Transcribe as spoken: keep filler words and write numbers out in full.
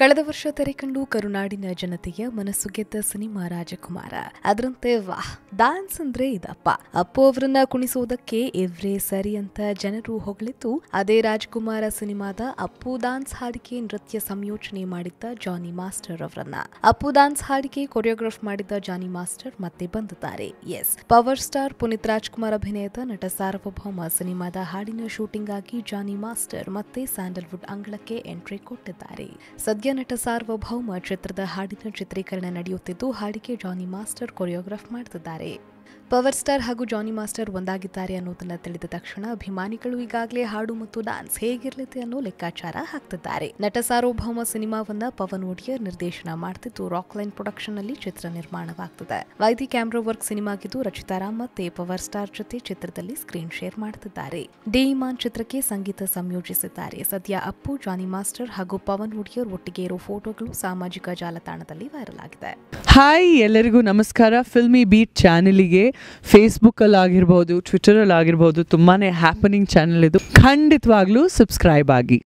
ಕಳೆದ ವರ್ಷ ತೆರೆಕಂಡು ಕರುನಾಡಿನ ಜನತೆಯ ಮನಸ್ಸು ಗೆದ್ದ ಸಿನಿಮಾ ರಾಜಕುಮಾರ. ಅದರಂತೆ ವಾಹ್, ಡ್ಯಾನ್ಸ್ ಅಂದ್ರೆ ಇದಪ್ಪ. ಅಪ್ಪು ಅವರನ್ನ ಕುಣಿಸೋದಕ್ಕೆ ಎವ್ರೇ ಸರಿ ಅಂತ ಜನರು ಹೊಗಳಿದ್ದು, ಅದೇ ರಾಜಕುಮಾರ ಸಿನಿಮಾದ ಅಪ್ಪು ಡ್ಯಾನ್ಸ್ ಹಾಡಿಗೆ ನೃತ್ಯ ಸಂಯೋಜನೆ ಮಾಡಿದ್ದ ಜಾನಿ ಮಾಸ್ಟರ್ ಅವರನ್ನ. ಅಪ್ಪು ಡ್ಯಾನ್ಸ್ ಹಾಡಿಗೆ ಕೊರಿಯೋಗ್ರಾಫ್ ಮಾಡಿದ್ದ ಜಾನಿ ಮಾಸ್ಟರ್ ಮತ್ತೆ ಬಂದಿದ್ದಾರೆ. Yes, power star Puneeth Rajkumar ಅಭಿನಯದ ನಟ ಸಾರ್ವಭೌಮ ಸಿನಿಮಾದ ಹಾಡಿನ ಶೂಟಿಂಗ್ ಆಗಿ ಜಾನಿ ಮಾಸ್ಟರ್ ಮತ್ತೆ ಸ್ಯಾಂಡಲ್ವುಡ್ ಅಂಗಳಕ್ಕೆ ಎಂಟ್ರಿ ಕೊಟ್ಟಿದ್ದಾರೆ. ಸದ್ಯ ನಟ ಸಾರ್ವಭೌಮ ಚಿತ್ರದ ಹಾಡಿನ ಚಿತ್ರೀಕರಣ ನಡೆಯುತ್ತಿದ್ದು, ಹಾಡಿಗೆ ಜಾನಿ ಮಾಸ್ಟರ್ ಕೊರಿಯೋಗ್ರಾಫ್ ಮಾಡುತ್ತಿದ್ದಾರೆ. ಪವರ್ ಸ್ಟಾರ್ ಹಾಗೂ ಜಾನಿ ಮಾಸ್ಟರ್ ಒಂದಾಗಿದ್ದಾರೆ ಅನ್ನೋದನ್ನ ತಿಳಿದ ತಕ್ಷಣ ಅಭಿಮಾನಿಗಳು ಈಗಾಗಲೇ ಹಾಡು ಮತ್ತು ಡ್ಯಾನ್ಸ್ ಹೇಗಿರಲಿದೆ ಅನ್ನೋ ಲೆಕ್ಕಾಚಾರ ಹಾಕ್ತಿದ್ದಾರೆ. ನಟ ಸಾರ್ವಭೌಮ ಸಿನಿಮಾವನ್ನ ಪವನ್ ವಡೆಯರ್ ನಿರ್ದೇಶನ ಮಾಡ್ತಿದ್ದು, ರಾಕ್ಲೈನ್ ಪ್ರೊಡಕ್ಷನ್ ನಲ್ಲಿ ಚಿತ್ರ ನಿರ್ಮಾಣವಾಗ್ತಿದೆ. ವೈದಿ ಕ್ಯಾಮ್ರಾ ವರ್ಕ್ ಸಿನಿಮಾಗಿದ್ದು, ರಚಿತಾರಾಮ್ ಮತ್ತೆ ಪವರ್ ಸ್ಟಾರ್ ಜೊತೆ ಚಿತ್ರದಲ್ಲಿ ಸ್ಕ್ರೀನ್ ಶೇರ್ ಮಾಡ್ತಿದ್ದಾರೆ. ಡಿ ಇಮಾನ್ ಚಿತ್ರಕ್ಕೆ ಸಂಗೀತ ಸಂಯೋಜಿಸಿದ್ದಾರೆ. ಸದ್ಯ ಅಪ್ಪು, ಜಾನಿ ಮಾಸ್ಟರ್ ಹಾಗೂ ಪವನ್ ವಡೆಯರ್ ಒಟ್ಟಿಗೆ ಇರೋ ಫೋಟೋಗಳು ಸಾಮಾಜಿಕ ಜಾಲತಾಣದಲ್ಲಿ ವೈರಲ್ ಆಗಿದೆ. ಹಾಯ್ ಎಲ್ಲರಿಗೂ ನಮಸ್ಕಾರ. ಫಿಲ್ಮಿ ಬೀಟ್ ಚಾನೆಲ್ಗೆ ಫೇಸ್ಬುಕ್ಕಲ್ಲಿ ಆಗಿರ್ಬೋದು, ಟ್ವಿಟರಲ್ಲಿ ಆಗಿರ್ಬೋದು, ತುಂಬಾ ಹ್ಯಾಪನಿಂಗ್ ಚಾನೆಲ್ ಇದು. ಖಂಡಿತವಾಗ್ಲೂ ಸಬ್ಸ್ಕ್ರೈಬ್ ಆಗಿ.